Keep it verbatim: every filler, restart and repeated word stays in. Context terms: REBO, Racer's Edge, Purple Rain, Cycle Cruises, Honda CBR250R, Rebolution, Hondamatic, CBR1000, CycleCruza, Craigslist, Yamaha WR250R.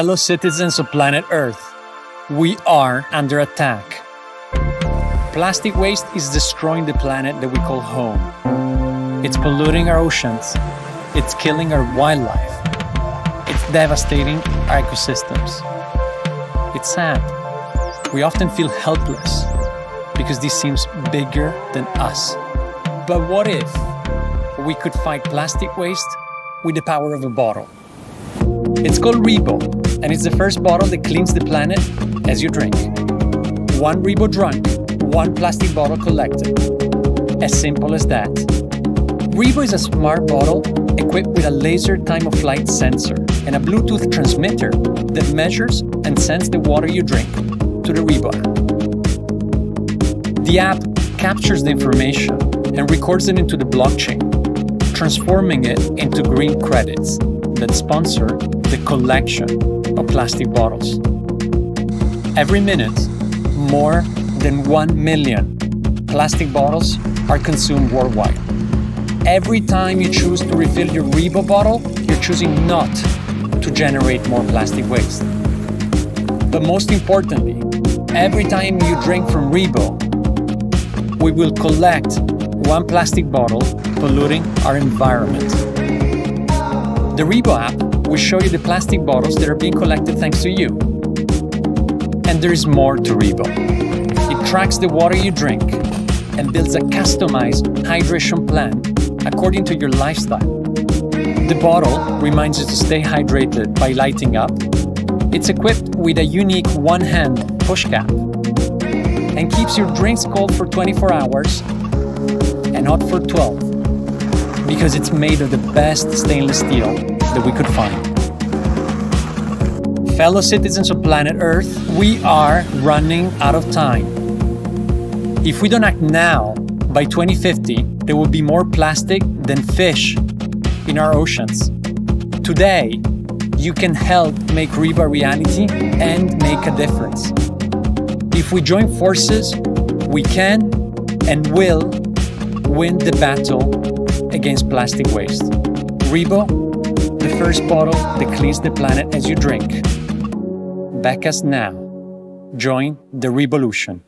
fellow citizens of planet Earth, we are under attack. Plastic waste is destroying the planet that we call home. It's polluting our oceans. It's killing our wildlife. It's devastating our ecosystems. It's sad. We often feel helpless because this seems bigger than us. But what if we could fight plastic waste with the power of a bottle? It's called REBO, and it's the first bottle that cleans the planet as you drink. One REBO drunk, one plastic bottle collected. As simple as that. REBO is a smart bottle equipped with a laser time-of-flight sensor and a Bluetooth transmitter that measures and sends the water you drink to the REBO app. The app captures the information and records it into the blockchain, transforming it into green credits that sponsor the collection of plastic bottles. Every minute, more than one million plastic bottles are consumed worldwide. Every time you choose to refill your REBO bottle, you're choosing not to generate more plastic waste. But most importantly, every time you drink from REBO, we will collect one plastic bottle, polluting our environment. The REBO app will show you the plastic bottles that are being collected thanks to you. And there is more to REBO. It tracks the water you drink and builds a customized hydration plan according to your lifestyle. The bottle reminds you to stay hydrated by lighting up. It's equipped with a unique one-hand push cap and keeps your drinks cold for twenty-four hours and hot for twelve, because it's made of the best stainless steel that we could find. Fellow citizens of planet Earth, we are running out of time. If we don't act now, by twenty fifty, there will be more plastic than fish in our oceans. Today, you can help make REBO reality and make a difference. If we join forces, we can and will win the battle against plastic waste. REBO, the first bottle that cleans the planet as you drink. Back us now. Join the Rebolution.